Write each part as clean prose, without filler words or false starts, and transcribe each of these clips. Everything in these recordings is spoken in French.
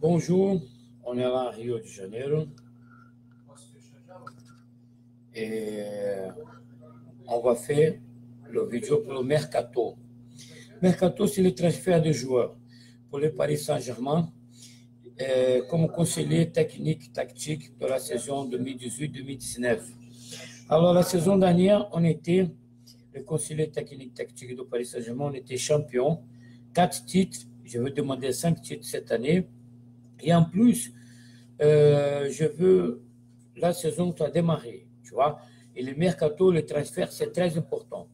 Bonjour, on est à Rio de Janeiro et on va faire le vidéo pour le Mercato. Mercato, c'est le transfert de joueurs pour le Paris Saint-Germain comme conseiller technique tactique de la saison 2018-2019. Alors la saison dernière, on était le conseiller technique tactique de Paris Saint-Germain, on était champion, 4 titres, je veux demander 5 titres cette année. Et en plus, je veux la saison qui a démarré, tu vois. Et le mercato, le transfert, c'est très important.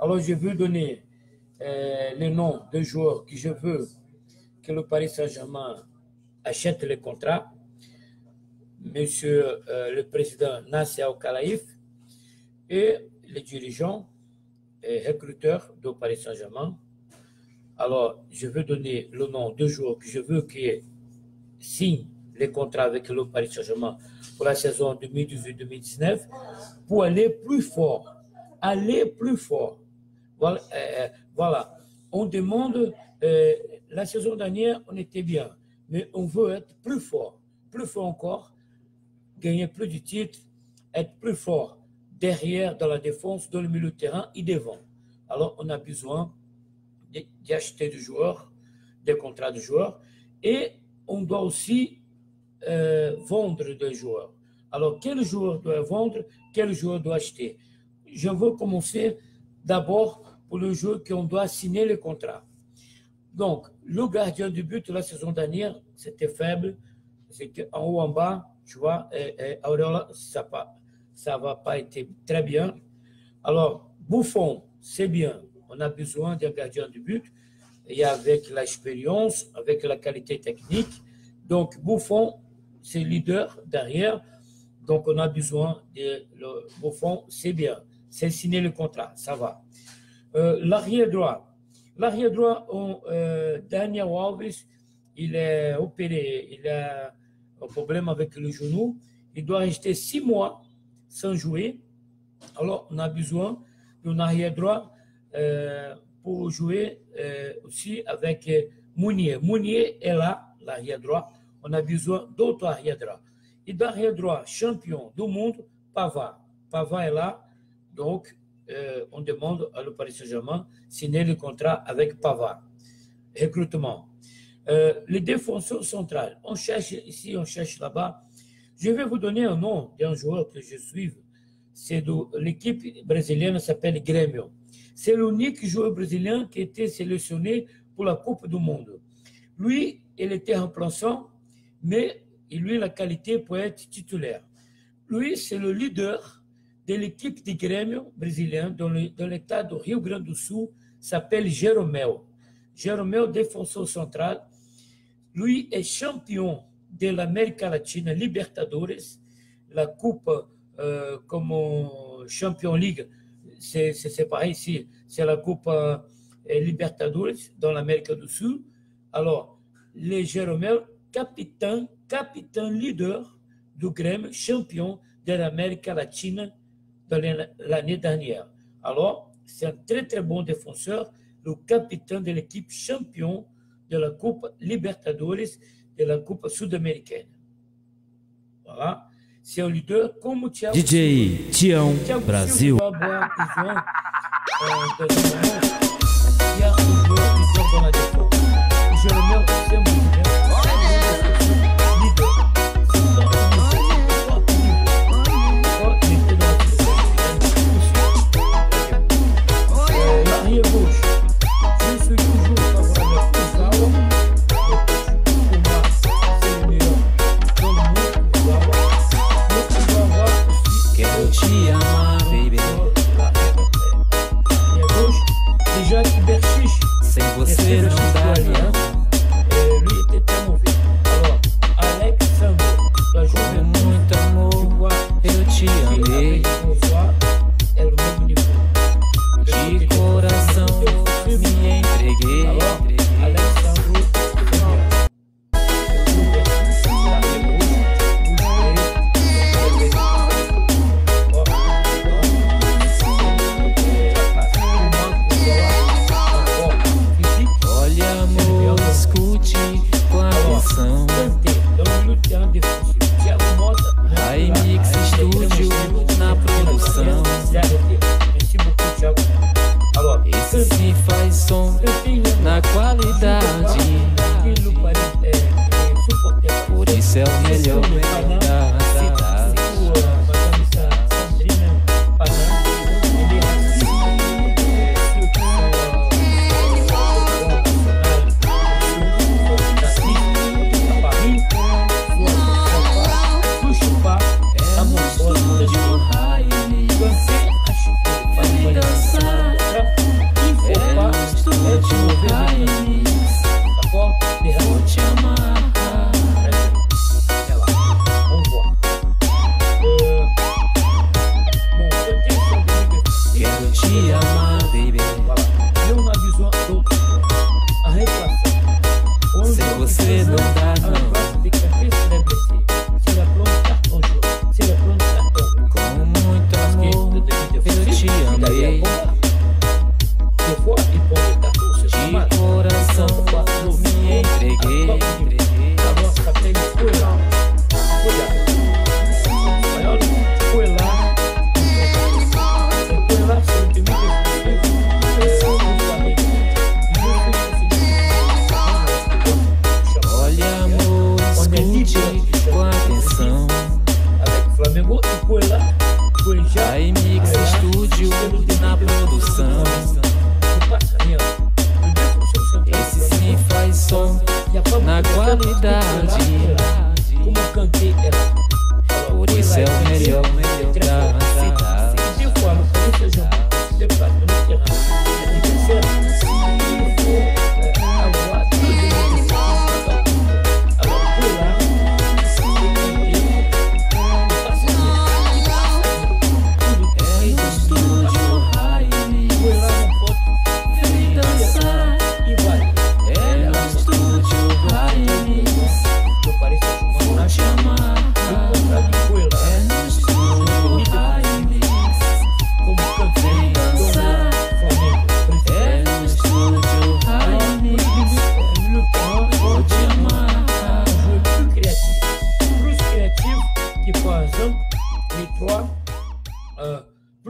Alors, je veux donner les noms de joueurs que je veux que le Paris Saint-Germain achète les contrats. Monsieur le président Nasser Al-Khelaïf et les dirigeants et recruteurs de Paris Saint-Germain. Alors, je veux donner le nom de joueurs que je veux que signe les contrats avec le Paris Saint-Germain pour la saison 2018-2019 pour aller plus fort. Aller plus fort. Voilà. Voilà. On demande, la saison dernière, on était bien, mais on veut être plus fort. Plus fort encore, gagner plus de titres, être plus fort derrière, dans la défense, dans le milieu de terrain et devant. Alors, on a besoin d'acheter des joueurs, des contrats de joueurs et on doit aussi vendre des joueurs. Alors, quel joueur doit vendre, quel joueur doit acheter? Je veux commencer d'abord pour le joueur qu'on doit signer le contrat. Donc, le gardien du but la saison dernière, c'était faible, c'était en haut, en bas, tu vois, et Auréola, ça va pas été très bien. Alors, Buffon, c'est bien, on a besoin d'un gardien du but, et avec l'expérience, avec la qualité technique. Donc, Buffon, c'est leader derrière. Donc, on a besoin de Buffon, c'est bien. C'est signer le contrat, ça va. L'arrière-droit. L'arrière-droit, Daniel Alves, il est opéré. Il a un problème avec le genou. Il doit rester 6 mois sans jouer. Alors, on a besoin d'un arrière-droit pour jouer aussi avec Meunier. Meunier est là, l'arrière-droit. On a besoin d'autres arrière-droits. Et d'arrière-droit, champion du monde, Pavard. Pavard est là, donc on demande à le Paris Saint-Germain signer le contrat avec Pavard. Recrutement. Les défenseurs centrales, on cherche ici, on cherche là-bas. Je vais vous donner un nom d'un joueur que je suis. C'est de l'équipe brésilienne, s'appelle Grêmio. C'est l'unique joueur brésilien qui a été sélectionné pour la Coupe du Monde. Lui, il était remplaçant, mais il a la qualité pour être titulaire. Lui, c'est le leader de l'équipe de Grêmio brésilien dans l'état de Rio Grande do Sul, s'appelle Geromel. Geromel, défenseur central. Lui est champion de l'Amérique latine, Libertadores, la Coupe comme Champions League. C'est pareil ici, c'est la Coupe Libertadores dans l'Amérique du Sud. Alors, les Geromel, capitaine leader du Grêmio, champion de l'Amérique latine de l'année dernière. Alors, c'est un très très bon défenseur, le capitaine de l'équipe champion de la Coupe Libertadores, de la Coupe sud-américaine. Voilà. C'est un leader comme Thiago DJ Tião Brasil. Berchiche. Sem você não dá, né? Ele Kimpembe, Thiago Motta, Rai Mix Studio na produção. Esse se faz som na qualidade, por isso é o melhor da cidade.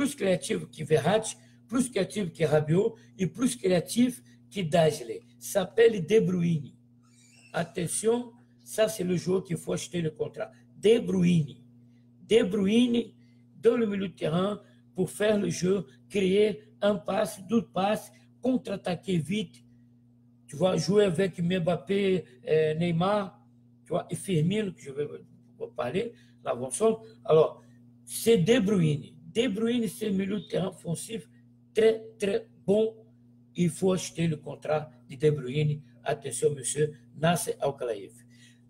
Plus créatif que Verratti, plus créatif que Rabiot et plus créatif que Draxler. S'appelle De Bruyne. Attention, ça c'est le joueur qu'il faut acheter le contrat. De Bruyne. De Bruyne dans le milieu de terrain pour faire le jeu, créer un passe, deux passes, contre-attaquer vite. Tu vois, jouer avec Mbappé, Neymar, tu vois, et Firmino, que je vais vous parler, l'avancement. Alors, c'est De Bruyne. De Bruyne, c'est un milieu de terrain offensif très, très bon. Il faut acheter le contrat de De Bruyne. Attention, monsieur Nasser Al-Khelaïf.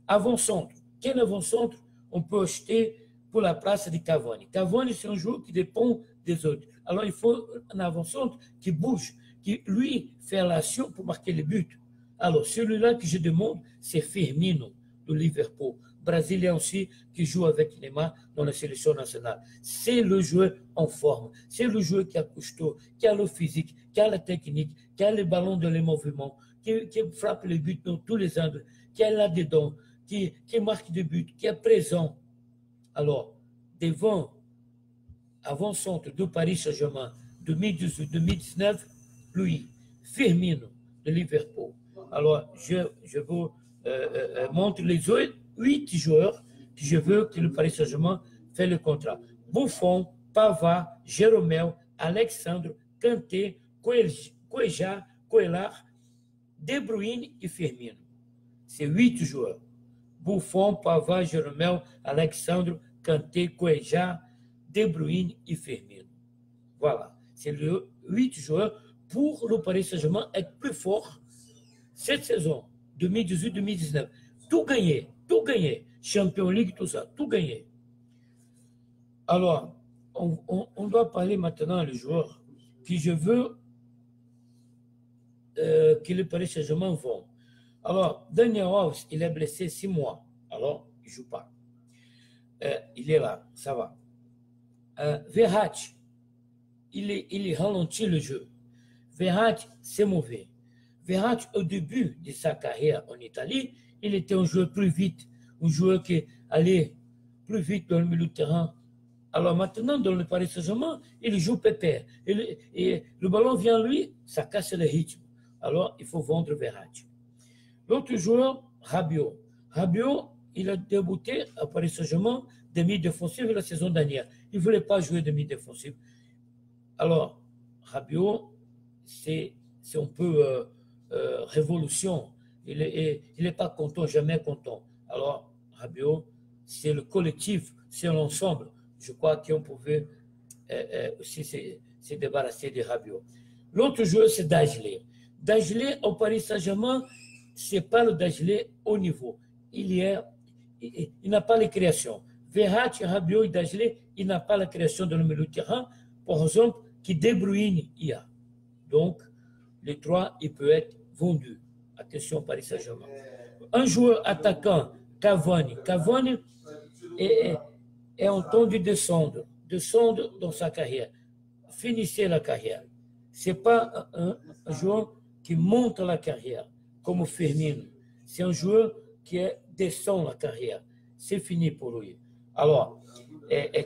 Avant-centre. Quel avant-centre on peut acheter pour la place de Cavani? Cavani, c'est un joueur qui dépend des autres. Alors, il faut un avant-centre qui bouge, qui, lui, fait l'action pour marquer le but. Alors, celui-là que je demande, c'est Firmino, de Liverpool. Brésilien aussi, qui joue avec Neymar dans la sélection nationale. C'est le joueur en forme, c'est le joueur qui a costaud, qui a le physique, qui a la technique, qui a les ballons dans les mouvements, qui frappe les buts dans tous les angles, qui est là-dedans, qui marque des buts, qui est présent. Alors, devant, avant-centre de Paris Saint-Germain 2018-2019, lui, Firmino de Liverpool. Alors, je vous montre les autres 8 joueurs que je veux que le Paris Saint-Germain fasse le contrat. Buffon, Pavard, Geromel, Alex Sandro, Kanté, Coelhard, De Bruyne et Firmino. C'est 8 joueurs. Buffon, Pavard, Geromel, Alex Sandro, Kanté, Coelhard, De Bruyne et Firmino. Voilà. C'est les 8 joueurs pour le Paris Saint-Germain être plus fort cette saison 2018-2019. Tout gagner. Tout gagné, Champions League, tout ça, tout gagné. Alors, on doit parler maintenant à le joueur que je veux que le Paris Saint-Germain vende. Alors, Daniel Alves, il est blessé 6 mois. Alors, il ne joue pas. Il est là, ça va. Verratti, il ralentit le jeu. Verratti, c'est mauvais. Verratti, au début de sa carrière en Italie, il était un joueur plus vite, un joueur qui allait plus vite dans le milieu de terrain. Alors maintenant, dans le Paris Saint-Germain, il joue pépère. Et le ballon vient lui, ça casse le rythme. Alors, il faut vendre Verratti. L'autre joueur, Rabiot. Rabiot, il a débuté à Paris Saint-Germain demi-défensif la saison dernière. Il ne voulait pas jouer demi-défensif. Alors, Rabiot, c'est un peu révolution. Il n'est pas content, jamais content. Alors, Rabiot, c'est le collectif, c'est l'ensemble. Je crois qu'on pouvait aussi se débarrasser de Rabiot. L'autre joueur, c'est Draxler. Draxler au Paris Saint-Germain, ce n'est pas le Draxler haut niveau. Il n'a pas les créations. Verratti, Rabiot et Draxler, il n'a pas la création dans le milieu de terrain, par exemple, qui De Bruyne il y a. Donc, les trois, ils peuvent être vendus. Attention, Paris Saint-Germain. Un joueur attaquant, Cavani. Cavani est entendu descendre dans sa carrière. Finissez la carrière. Ce n'est pas un joueur qui monte la carrière, comme Firmino. C'est un joueur qui descend la carrière. C'est fini pour lui. Alors,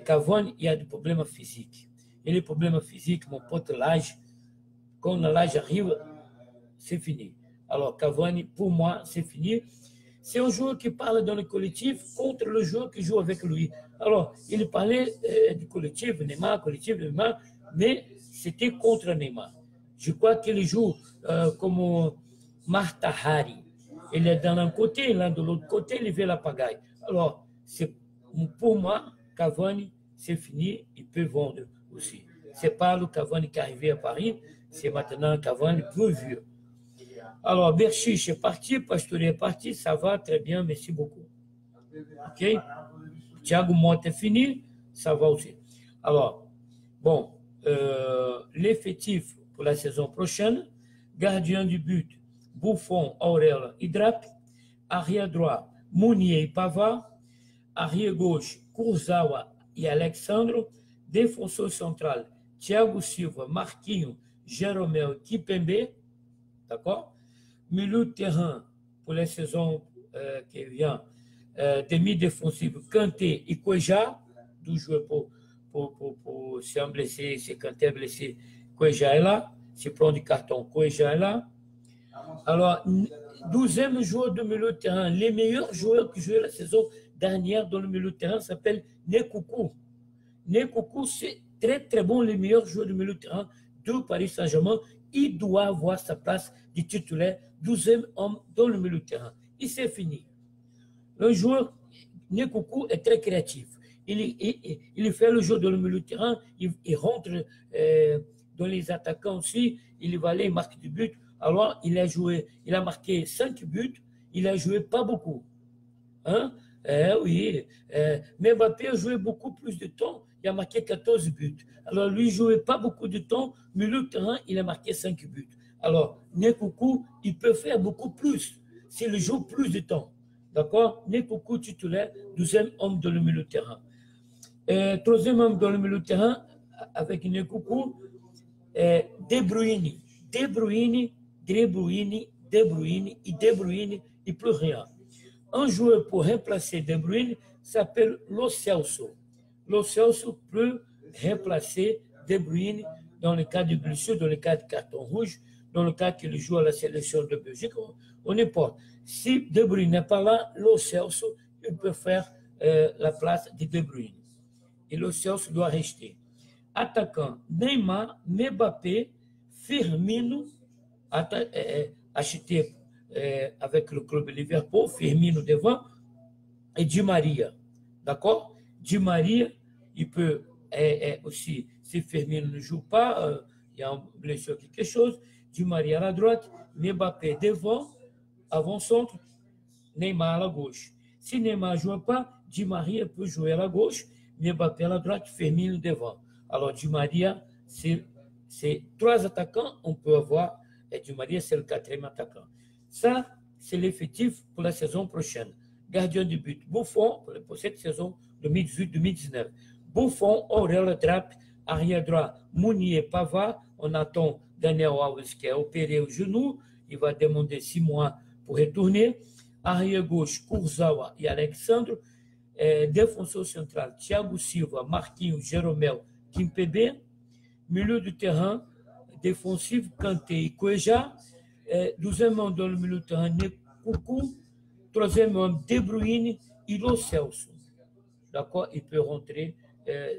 Cavani, il y a des problèmes physiques. Et les problèmes physiques, mon pote, l'âge, quand l'âge arrive, c'est fini. Alors, Cavani, pour moi, c'est fini. C'est un joueur qui parle dans le collectif contre le joueur qui joue avec lui. Alors, il parlait du collectif, Neymar, mais c'était contre Neymar. Je crois qu'il joue comme Marta Hari. Il est d'un côté, l'un de l'autre côté, il fait la pagaille. Alors, pour moi, Cavani, c'est fini, il peut vendre aussi. Ce n'est pas le Cavani qui est arrivé à Paris, c'est maintenant un Cavani plus vieux. Alors, Berchiche est parti, Pastore est parti, ça va très bien, merci beaucoup. Ok? Thiago Motta est fini, ça va aussi. Alors, bon, l'effectif pour la saison prochaine, gardien du but, Buffon, Auréola, Hydrap, arrière droit, Meunier et Pavard, arrière gauche, Kurzawa et Alex Sandro, défenseur central, Thiago Silva, Marquinhos, Geromel, Kimpembe, d'accord? Milieu de terrain pour la saison qui vient, demi-défensif, Kanté et Kouéja, 12 joueurs pour si un blessé, si Kanté est blessé, Kouéja est là, si prend du carton, Kouéja est là. Alors, 12e joueur de milieu de terrain, les meilleurs joueurs qui jouaient la saison dernière dans le milieu de terrain s'appellent Nkunku. Nkunku, c'est très très bon, les meilleurs joueurs de milieu de terrain de Paris Saint-Germain. Il doit avoir sa place de titulaire, 12e homme dans le milieu de terrain. Et c'est fini. Le joueur Nkunku est très créatif. Il fait le jeu dans le milieu de terrain, il rentre dans les attaquants aussi, il va aller, il marque du but. Alors, il a marqué 5 buts, il a joué pas beaucoup. Hein? Oui, mais Mbappé a joué beaucoup plus de temps, il a marqué 14 buts. Alors, lui, il ne jouait pas beaucoup de temps, mais le terrain, il a marqué 5 buts. Alors, Nkunku, il peut faire beaucoup plus, s'il joue plus de temps. D'accord? Nkunku, titulaire, 12e homme dans le milieu de terrain. 3e homme dans le milieu de terrain, avec Nkunku, De Bruyne. De Bruyne, De Bruyne, De Bruyne et De Bruyne et plus rien. Un joueur pour remplacer De Bruyne s'appelle Lo Celso. Lo Celso peut remplacer De Bruyne dans le cas de blessure, dans le cas de carton rouge, dans le cas qu'il joue à la sélection de Belgique, on n'est pas. Si De Bruyne n'est pas là, Lo Celso il peut faire la place de De Bruyne. Et Lo Celso doit rester. Attaquant Neymar, Mbappé, Firmino, acheté avec le club Liverpool, Firmino devant, et Di Maria. D'accord? Di Maria, il peut aussi, si Firmino ne joue pas, il y a une blessure, quelque chose, Di Maria à la droite, Mbappé devant, avant-centre, Neymar à la gauche. Si Neymar ne joue pas, Di Maria peut jouer à la gauche, Mbappé à la droite, Firmino devant. Alors, Di Maria, c'est 3 attaquants, on peut avoir, et Di Maria, c'est le 4e attaquant. Ça, c'est l'effectif pour la saison prochaine. Gardien du but, Buffon, pour cette saison 2018-2019. Buffon, Auréola, Trapp, arrière droit, Meunier, Pavard. On attend Daniel Alves qui est opéré au genou. Il va demander 6 mois pour retourner. Arrière-gauche, Kurzawa e Alex Sandro. Defensor central, Thiago Silva, Marquinhos, Geromel, Kimpembe. Milieu de terrain défensif, Kanté e Cuejá. Deuxième homme dans le milieu de terrain, Nkunku. Troisième homme, De Bruyne e Lo Celso. D'accord? Il peut rentrer,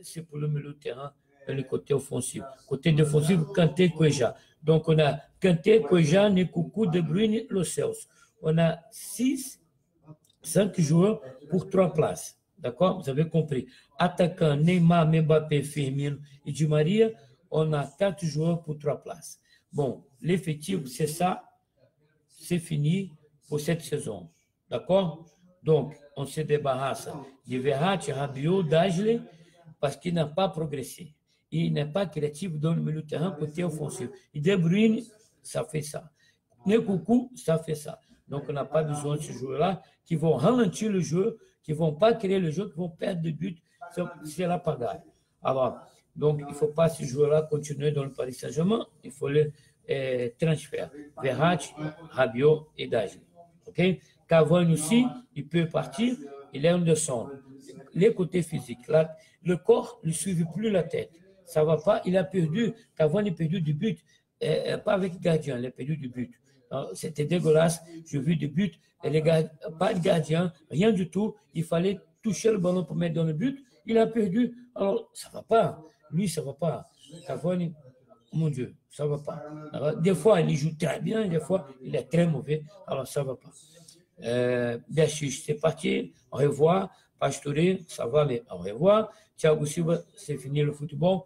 c'est pour le milieu de terrain, le côté offensif. Côté défensif, Kanté, Cuejá. Donc, on a Kanté, Cuejá, Nkunku, De Bruyne, Lo Celso. On a 5 joueurs pour 3 places. D'accord? Vous avez compris. Attaquant, Neymar, Mbappé, Firmino et Di Maria, on a 4 joueurs pour 3 places. Bon, l'effectif, c'est ça. C'est fini pour cette saison. D'accord? Donc, on se débarrasse de Verratti, Rabiot, Draxler, parce qu'il n'a pas progressé. Il n'est pas créatif dans le milieu de terrain côté offensif. Et De Bruyne, ça fait ça. Nkunku, ça fait ça. Donc, on n'a pas besoin de ces joueurs-là qui vont ralentir le jeu, qui ne vont pas créer le jeu, qui vont perdre des buts. C'est la pagaille. Alors, donc, il ne faut pas ces joueurs-là continuer dans le Paris Saint-Germain. Il faut les transférer. Verratti, Rabiot et Draxler. OK? Cavani aussi, il peut partir. Il est en descente. Les côtés physiques. Là, le corps ne suit plus la tête. Ça ne va pas. Il a perdu. Cavani a perdu du but. Pas avec le gardien, il a perdu du but. C'était dégueulasse, j'ai vu des buts, pas de gardien, rien du tout, il fallait toucher le ballon pour mettre dans le but, il a perdu, alors ça ne va pas, lui ça ne va pas, Cavani, mon Dieu, ça ne va pas. Alors, des fois il joue très bien, des fois il est très mauvais, alors ça ne va pas. Berchiche, c'est parti, au revoir, Pastore, ça va, mais au revoir, Thiago Silva, c'est fini le football,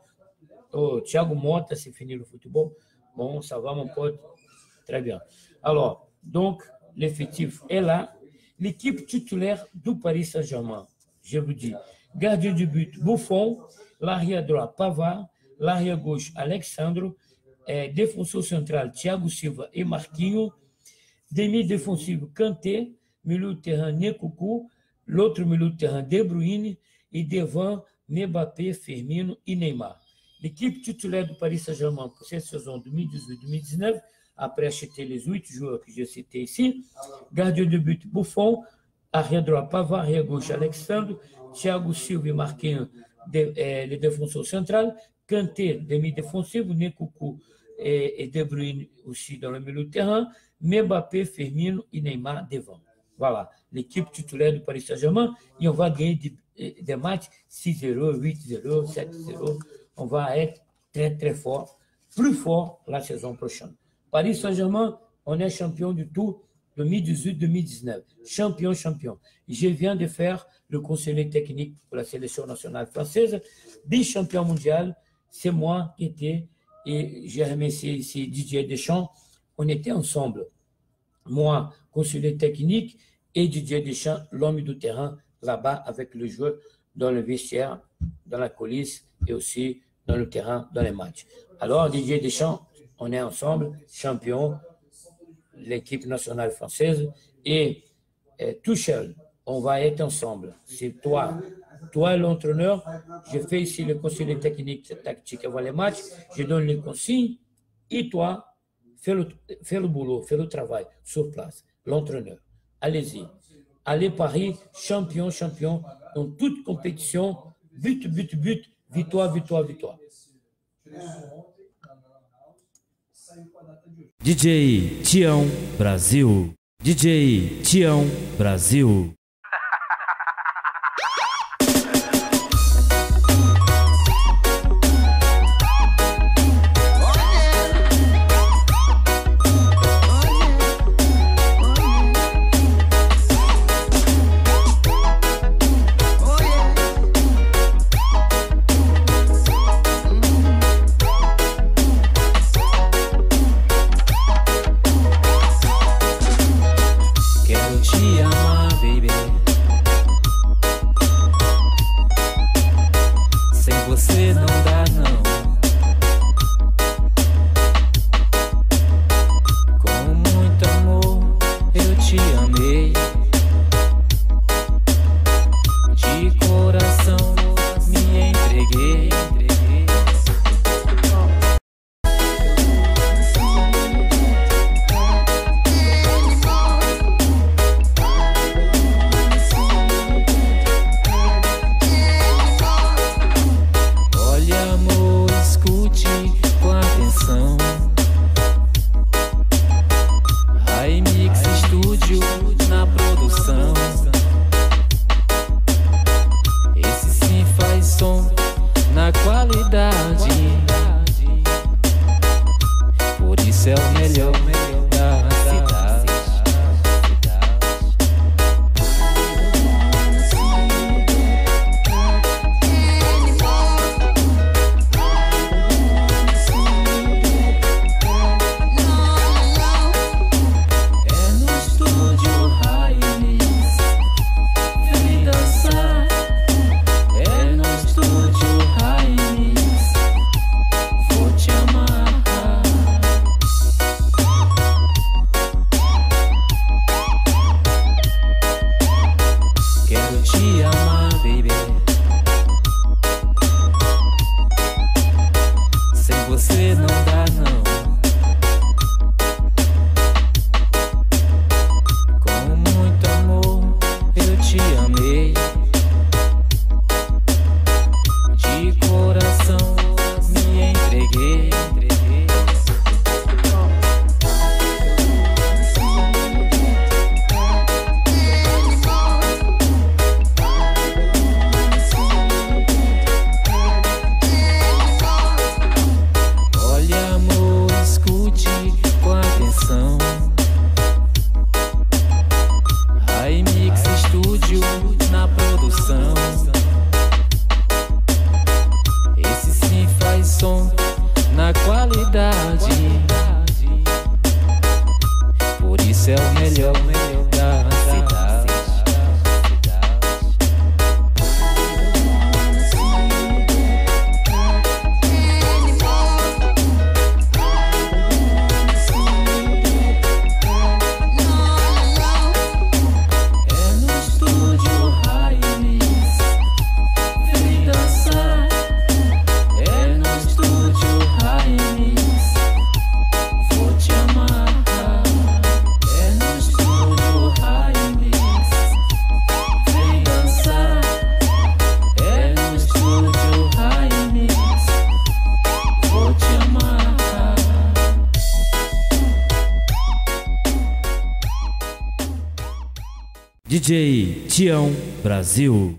oh, Thiago Motta, c'est fini le football, bon, ça va mon pote. Très bien. Alors, donc, l'effectif est là. L'équipe titulaire du Paris Saint-Germain, je vous dis, gardien du but, Buffon, l'arrière-droit, Pavard, l'arrière-gauche, Alex Sandro, défenseur central, Thiago Silva et Marquinhos, demi-défensif, Kanté, milieu de terrain, Nkunku, l'autre milieu de terrain, De Bruyne, et devant, Mbappé, Firmino et Neymar. L'équipe titulaire du Paris Saint-Germain pour cette saison 2018-2019, après acheter les 8 joueurs que j'ai cités ici, gardien de but Buffon, arrière-droit Pavard, arrière-gauche Alexandre, Thiago Silva et Marquinhos, le défenseur central, Kanté, demi-défensif, Nkunku et De Bruyne aussi dans le milieu de terrain, Mbappé, Firmino et Neymar devant. Voilà, l'équipe titulaire du Paris Saint-Germain, et on va gagner des matchs 6-0, 8-0, 7-0. On va être très très fort, plus fort la saison prochaine. Paris Saint-Germain, on est champion du tout 2018-2019. Champion, champion. Je viens de faire le conseiller technique pour la sélection nationale française. Bichampion mondial, c'est moi qui étais, et j'ai remercié ici Didier Deschamps. On était ensemble. Moi, conseiller technique, et Didier Deschamps, l'homme du terrain, là-bas, avec le joueur dans le vestiaire, dans la coulisse, et aussi dans le terrain, dans les matchs. Alors, Didier Deschamps, on est ensemble, champion, l'équipe nationale française et Tuchel, on va être ensemble. C'est toi, toi l'entraîneur. Je fais ici le conseil technique, tactique avant les matchs. Je donne les consignes et toi, fais le boulot, fais le travail sur place. L'entraîneur, allez-y. Allez Paris, champion, champion, dans toute compétition, but, but, but, victoire, victoire, victoire. DJ Tião Brasil, DJ Tião Brasil. Baby. estúdio, na produção. Esse sim faz som na qualidade. Por isso é o melhor, melhor da cidade. DJ Tião Brasil.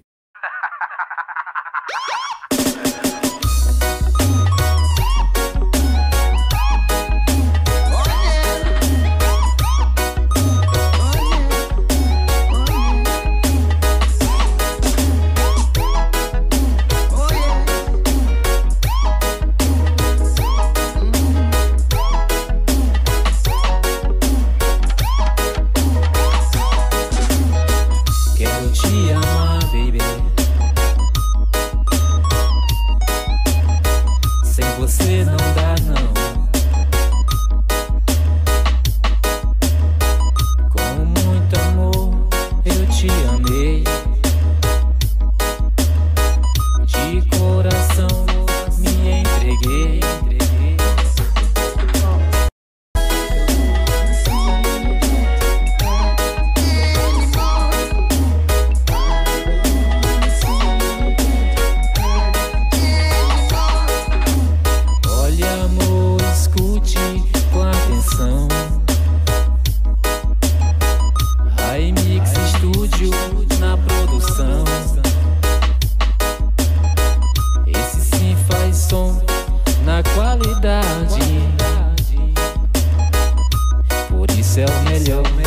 Por isso é o melhor.